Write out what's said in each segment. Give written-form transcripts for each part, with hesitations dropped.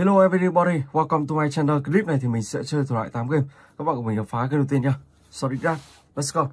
Hello everybody, welcome to my channel. Clip này thì mình sẽ chơi thể loại 8 game. Các bạn cùng mình đập phá cái đầu tiên nhá. Sonic Dash, let's go.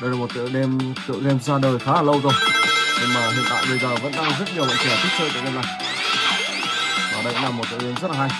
Đây là một tựa game ra đời khá là lâu rồi, nhưng mà hiện tại bây giờ vẫn đang rất nhiều bạn trẻ thích chơi tựa game này. Và đây cũng là một tựa game rất là hay.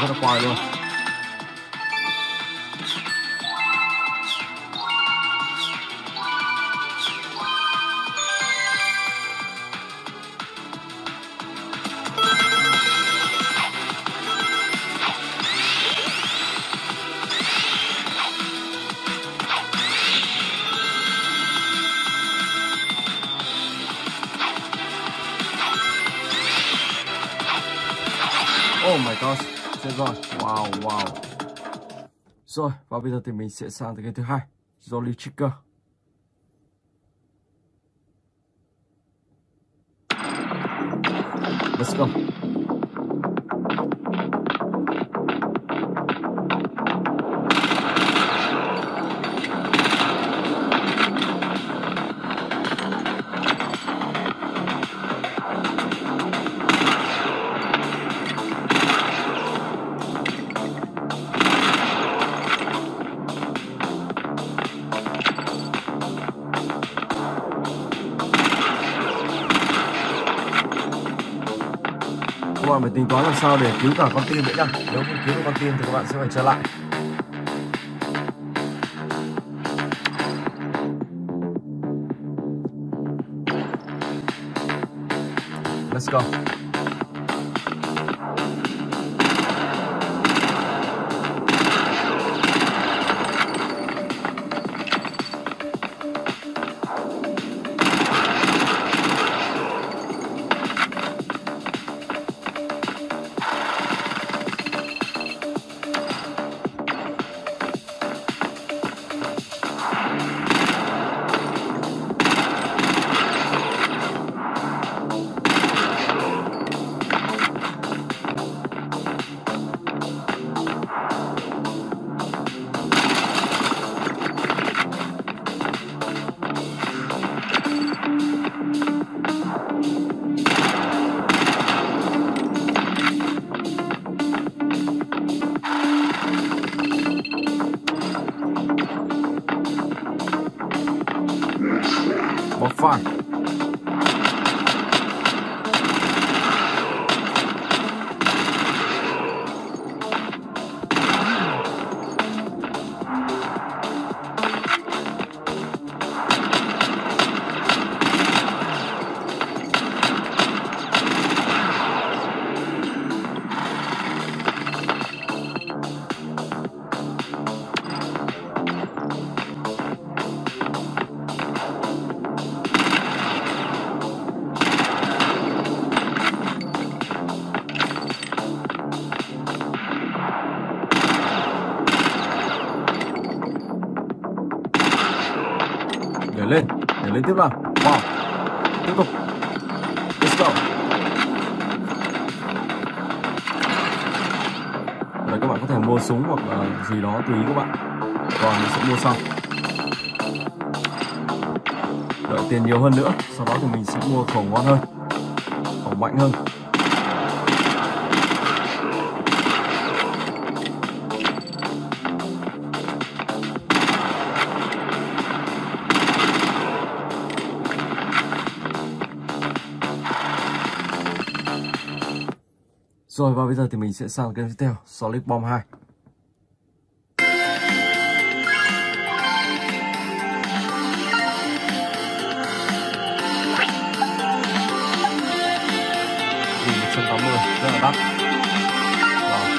Rất là quái luôn. Oh my gosh. Rồi, wow. Rồi, và bây giờ thì mình sẽ sang tới cái thứ hai, Johnny Trigger. Let's go. Các bạn phải tính toán làm sao để cứu cả con tim nữa nhá. Nếu không cứu được con tim thì các bạn sẽ phải trở lại. Let's go. lên tiếp nào. Wow. Tiếp tục. Let's go. Đấy, các bạn có thể mua súng hoặc là gì đó tùy các bạn. Còn mình sẽ mua sau. Đợi tiền nhiều hơn nữa, sau đó thì mình sẽ mua khẩu ngon hơn, khẩu mạnh hơn. Rồi và bây giờ thì mình sẽ sang game tiếp theo, Sonic Boom 2. Vì 180 rất là đắt. Wow.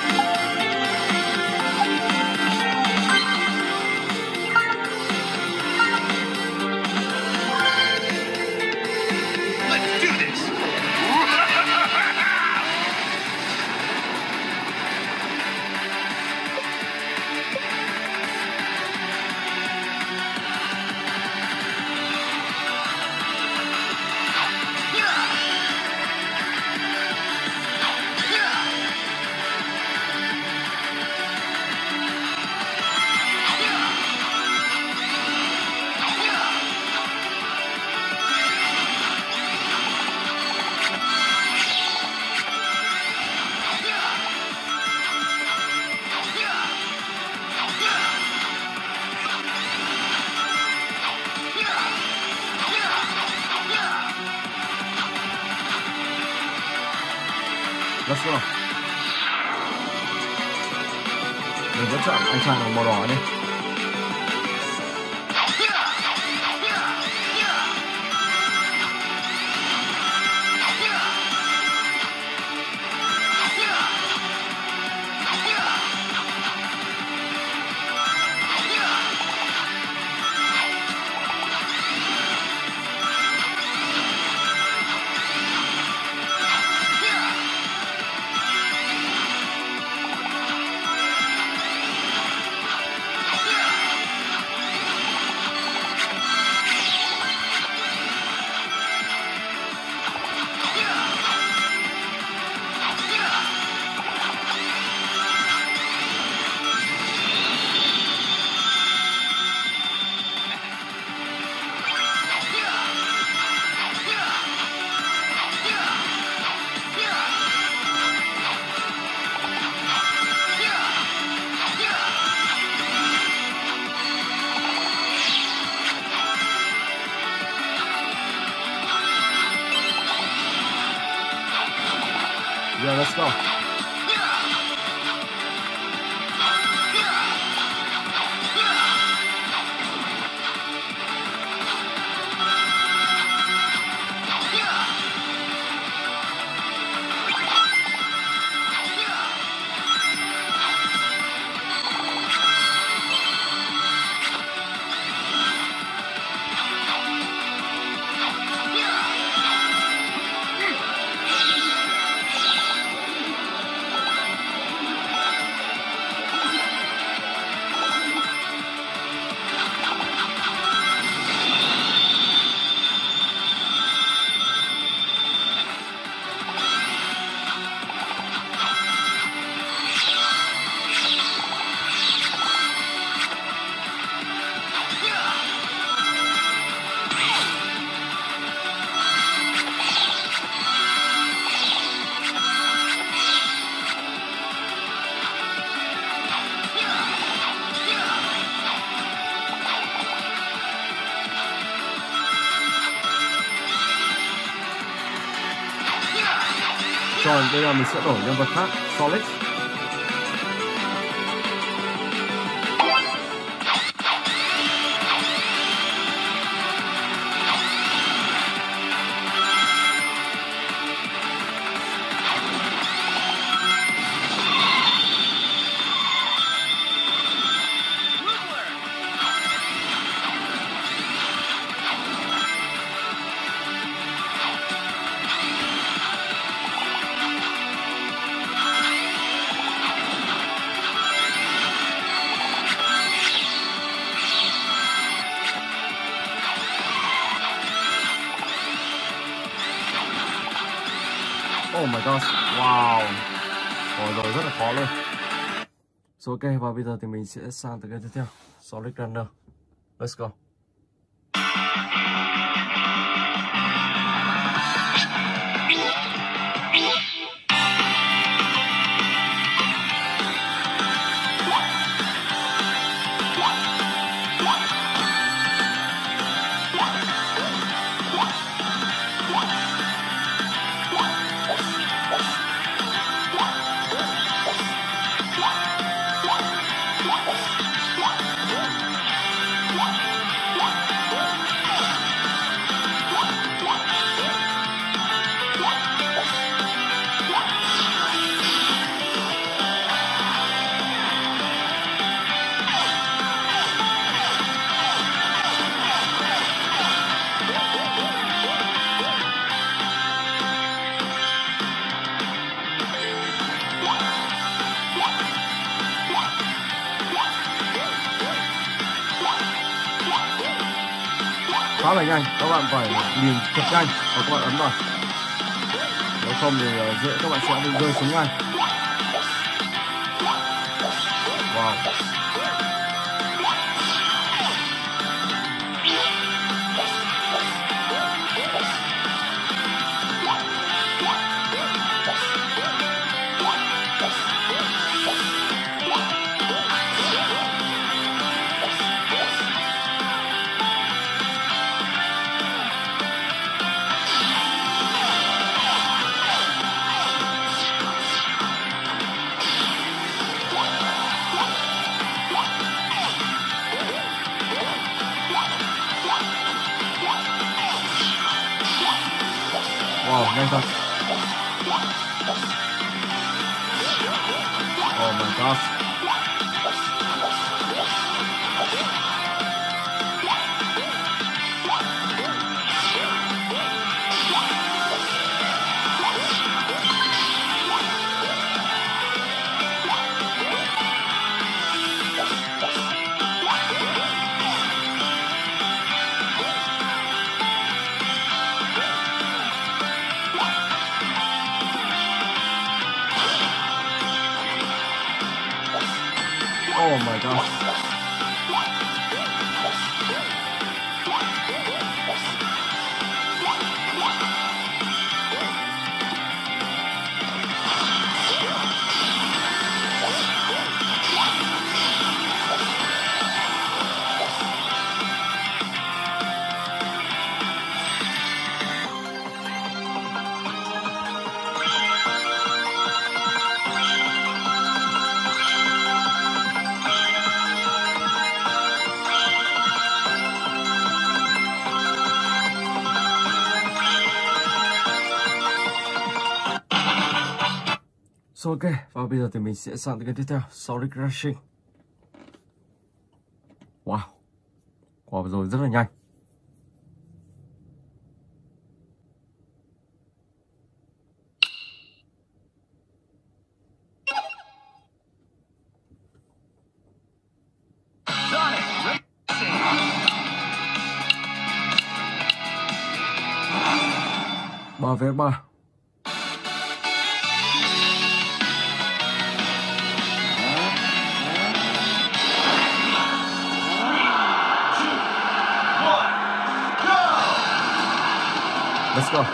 Let's go. Mình vẫn chọn anh chàng màu đỏ này. Yeah, let's go. Rồi bây giờ mình sẽ đổi nhân vật khác, Solid. Oh my gosh, wow. Rồi rất là khó luôn. Rồi ok, và bây giờ thì mình sẽ sang tới cái tiếp theo, Sonic Runner. Let's go. Khá là nhanh, các bạn phải nhìn thật nhanh và các bạn ấn vào, nếu không thì dễ các bạn sẽ bị rơi xuống ngay. Wow, nhanh thật. Oh my god. Oh my god. So, ok, và bây giờ thì mình sẽ sang tới cái tiếp theo, Sonic Rushing. Wow, quả vừa rồi rất là nhanh. Ba vé ba. Let's go.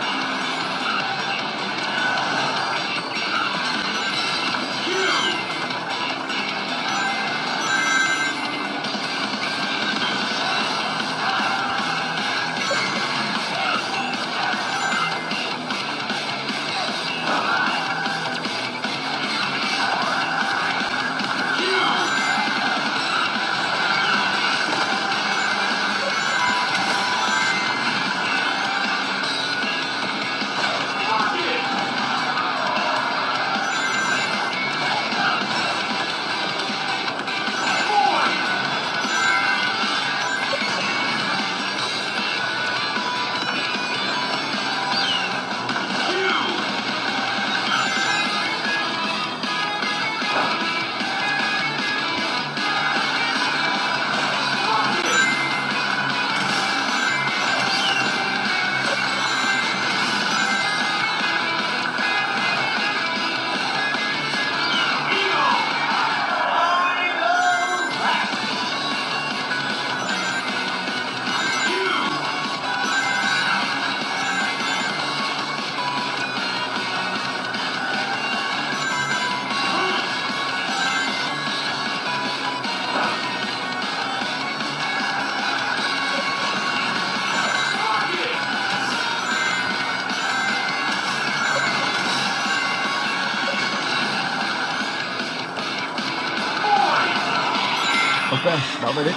nè, đổ về đi.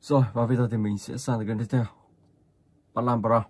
Rồi, và bây giờ thì mình sẽ sang tới game tiếp theo, Panampro.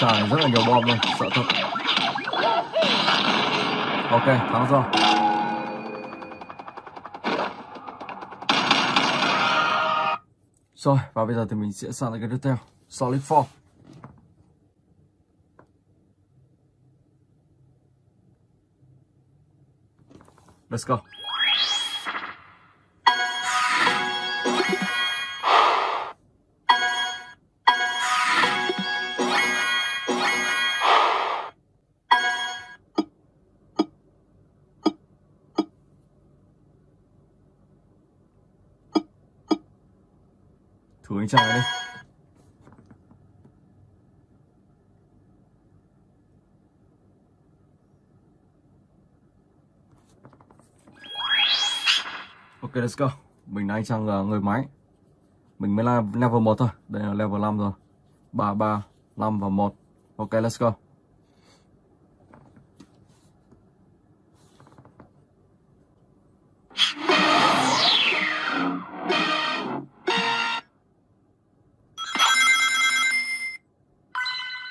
Xài rất là nhiều bom luôn, sợ thật. Ok, thắng rồi. Rồi, và bây giờ thì mình sẽ sang tới cái tiếp theo, Solid 4. Let's go. Thử anh trai đi. Ok, let's go. Mình là anh Trang người máy. Mình mới là level 1 thôi. Đây là level 5 rồi. 3, 3, 5 và 1. Ok, let's go.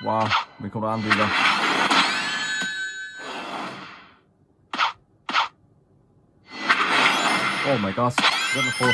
Wow, mình không ăn gì đâu. Oh my gosh, rất là khô.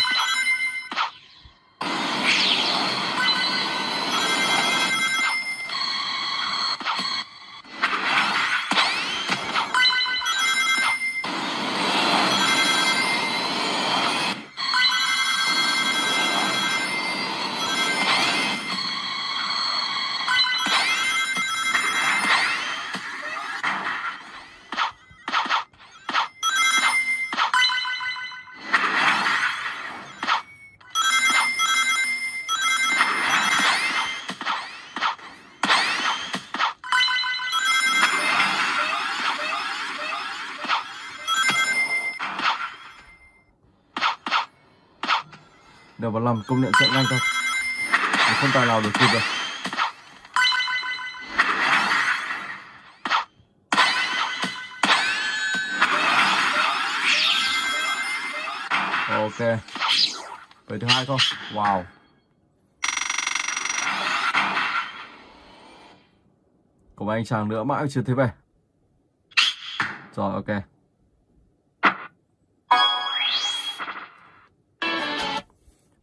Đều vào lòng, công nhận chạy nhanh thôi, không tài nào được kịp được. Ok, về thứ hai không? Wow, của anh chàng nữa mãi chưa thấy về. Rồi ok,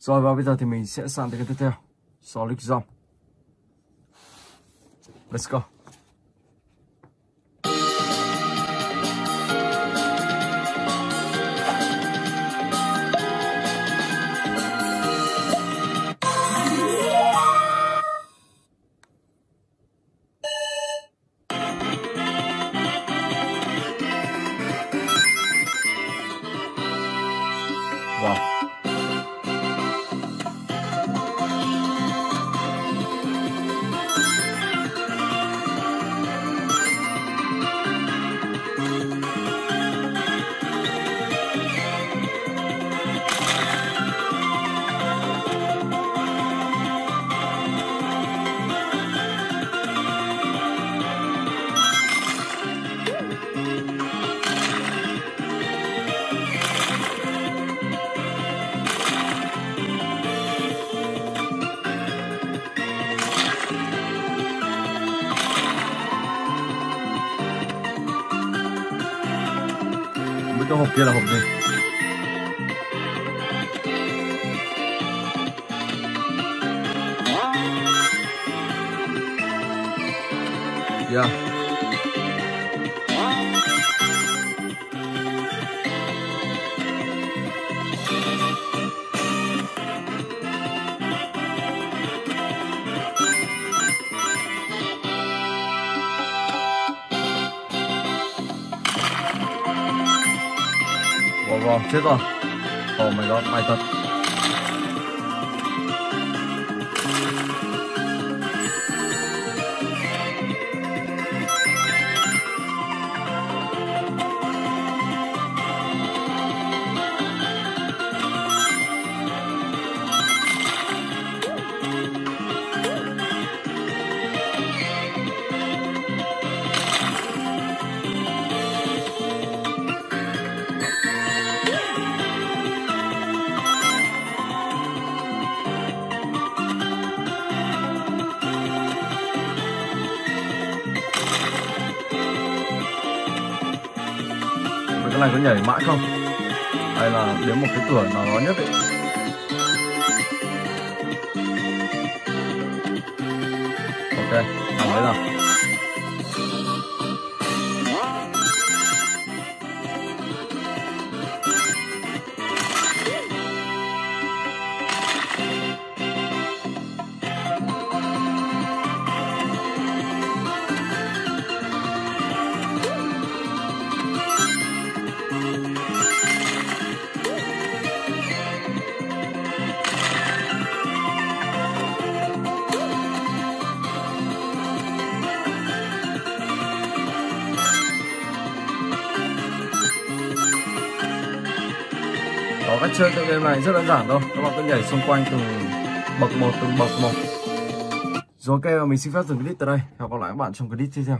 rồi và bây giờ thì mình sẽ sang tới cái tiếp theo, Sonic Jump. Let's go. Cái hộp kia là hộp gì? Yeah. Wow, chết rồi. Oh my god, may thật. Cái này có nhảy mãi không? Hay là đến một cái cửa nào đó nhất định? Ok, thằng đấy nào. Cách chơi cái game này rất đơn giản thôi, các bạn cứ nhảy xung quanh từng bậc một. Rồi ok, mình xin phép dừng clip tại đây. Hẹn gặp lại các bạn trong clip tiếp theo.